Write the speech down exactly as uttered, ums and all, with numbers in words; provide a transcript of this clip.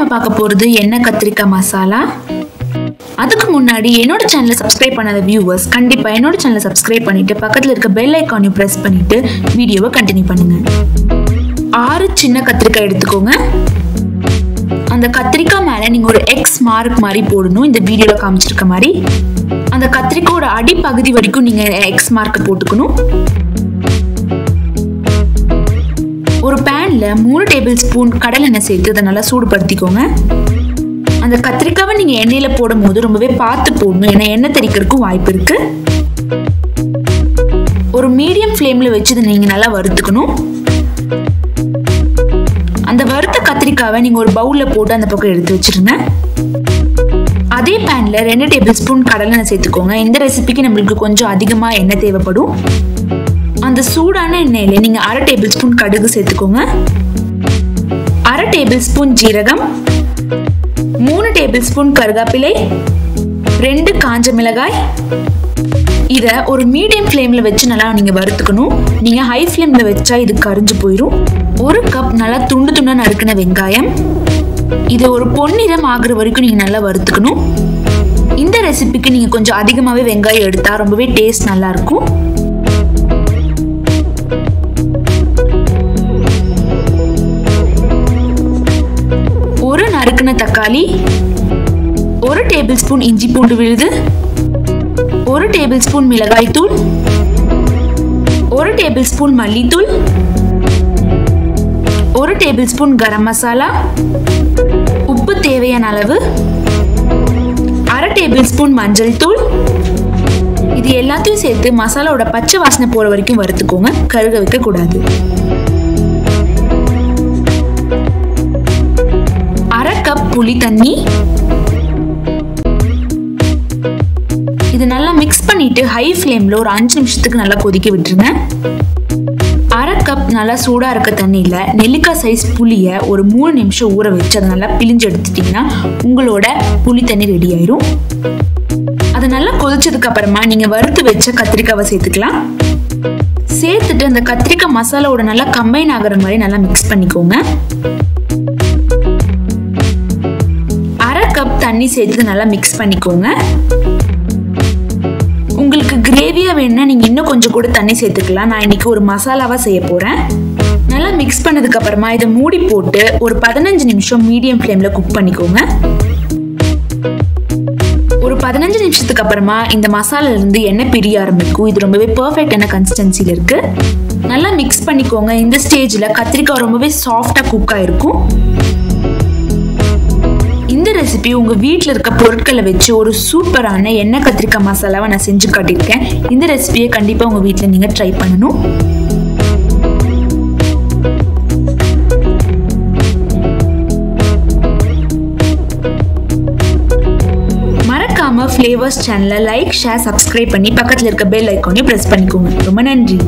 நம்ம பார்க்க போறது என்ன கத்திரிக்காய் மசாலா. அதுக்கு முன்னாடி என்னோட சேனலை சப்ஸ்கிரைப் பண்ணாத வியூவர்ஸ் கண்டிப்பா என்னோட சேனலை சப்ஸ்கிரைப் பண்ணிட்டு பக்கத்துல இருக்க பெல் ஐகானையும் பிரஸ் பண்ணிட்டு வீடியோவை கண்டினியூ பண்ணுங்க. ஆறு சின்ன கத்திரிக்காய் எடுத்துக்கோங்க. அந்த கத்திரிக்காய் மேல நீங்க ஒரு எக்ஸ் மார்க் மாதிரி போடணும். இந்த வீடியோல காமிச்சிருக்க மாதிரி அந்த கத்திரிக்காயோட அடிப்பகுதி வரைக்கும் நீங்க எக்ஸ் மார்க் போட்டுக்கணும். ஒரு பேன்ல மூணு டேபிள் ஸ்பூன் கடலெண்ணெய் சேர்த்து அதை நல்லா சூடுபடுத்திக்கோங்க. அந்த கத்திரிக்காவை நீங்க எண்ணெயில போடும் போது ரொம்பவே பார்த்து போடணும், ஏன்னா எண்ணெய் தெறிக்கிறதுக்கும் வாய்ப்பு இருக்கு. ஒரு மீடியம் ஃப்ளேம்ல வச்சு இதை நீங்க நல்லா வறுத்துக்கணும். அந்த வறுத்த கத்திரிக்காவை நீங்க ஒரு பவுல்ல போட்டு அந்த பக்கம் எடுத்து வச்சிருங்க. அதே பேன்ல ரெண்டு டேபிள் ஸ்பூன் கடலெண்ணெய் சேர்த்துக்கோங்க. இந்த ரெசிபிக்கு நம்மளுக்கு கொஞ்சம் அதிகமா எண்ணெய் தேவைப்படும். அந்த சூடான எண்ணெயில நீங்க அரை டேபிள் ஸ்பூன் கடுகு சேர்த்துக்கோங்க, அரை டேபிள் ஸ்பூன் ஜீரகம், மூணு டேபிள் ஸ்பூன் கருகாப்பிலை, ரெண்டு காஞ்ச மிளகாய். இதை ஒரு மீடியம் ஃப்ளேமில் வச்சு நல்லா நீங்கள் வறுத்துக்கணும். நீங்கள் ஹை ஃப்ளேமில் வச்சா இது கரிஞ்சு போயிடும். ஒரு கப் நல்லா துண்டு துண்டாக நறுக்கின வெங்காயம், இதை ஒரு பொன்னிறம் ஆகிற வரைக்கும் நீங்கள் நல்லா வறுத்துக்கணும். இந்த ரெசிபிக்கு நீங்கள் கொஞ்சம் அதிகமாகவே வெங்காயம் எடுத்தால் ரொம்பவே டேஸ்ட் நல்லாயிருக்கும். நறுக்கின தக்காளி, ஒரு டேபிள் ஸ்பூன் இஞ்சி பூண்டு விழுது, ஒரு டேபிள் ஸ்பூன் மிளகாய்த்தூள், ஒரு டேபிள் ஸ்பூன் மல்லித்தூள், ஒரு டேபிள் ஸ்பூன் கரம் மசாலா, உப்பு தேவையான அளவு, அரை டேபிள் ஸ்பூன் மஞ்சள் தூள். இது எல்லாத்தையும் சேர்த்து மசாலாவோட பச்சை வாசனை போற வரைக்கும் வறுத்துக்கோங்க. கருக வைக்க கூடாது. புளி தண்ணி இது நல்லா மிக்ஸ் பண்ணிட்டு ஹை ஃப்ளேம்ல ஒரு அஞ்சு நிமிஷத்துக்கு நல்லா கொதிக்க விட்டுருங்க. அரை கப் நல்லா சூடா இருக்க தண்ணியில நெல்லிக்காய் சைஸ் புளிய ஒரு மூணு நிமிஷம் ஊற வச்சு அதை நல்லா பிழிஞ்சு எடுத்துட்டீங்கன்னா உங்களோட புளி தண்ணி ரெடி ஆயிரும். அதை நல்லா கொதிச்சதுக்கு அப்புறமா நீங்க வறுத்து வச்ச கத்திரிக்காவை சேர்த்துக்கலாம். சேர்த்துட்டு அந்த கத்திரிக்காய் மசாலாவோட நல்லா கம்பைன் ஆகிற மாதிரி நல்லா மிக்ஸ் பண்ணிக்கோங்க. தண்ணி சேர்த்து நல்லா மிக்ஸ் பண்ணிக்கோங்க. உங்களுக்கு கிரேவியா வேணும்னா நீங்க இன்னும் கொஞ்சம் கூட தண்ணி சேர்த்துக்கலாம். நான் இன்னைக்கு ஒரு மசாலாவா செய்ய போறேன். நல்லா மிக்ஸ் பண்ணதுக்கு அப்புறமா இதை மூடி போட்டு ஒரு பதினஞ்சு நிமிஷம் மீடியம் ஃப்ளேம்ல குக் பண்ணிக்கோங்க. ஒரு பதினஞ்சு நிமிஷத்துக்கு அப்புறமா இந்த மசாலால இருந்து எண்ணெய் பிரிய ஆரம்பிக்கும். இது ரொம்பவே பெர்ஃபெக்டான கன்சிஸ்டன்சில இருக்கு. நல்லா மிக்ஸ் பண்ணிக்கோங்க. இந்த ஸ்டேஜ்ல கத்திரிக்காய் ரொம்பவே சாஃப்டா குக் ஆயிருக்கும். இந்த ரெசிபி உங்க வீட்டில் இருக்க பொருட்களை வச்சு ஒரு சூப்பரான எண்ணெய் கத்திரிக்காய் மசாலாவை நான் செஞ்சு காட்டியிருக்கேன். இந்த ரெசிபியை கண்டிப்பா உங்க வீட்டில் நீங்க ட்ரை பண்ணணும். மறக்காம ஃப்ளேவர்ஸ் சேனலை லைக் ஷேர் சப்ஸ்கிரைப் பண்ணி பக்கத்தில் இருக்க பெல் ஐக்கானையும் பிரஸ் பண்ணிக்கோங்க. ரொம்ப நன்றி.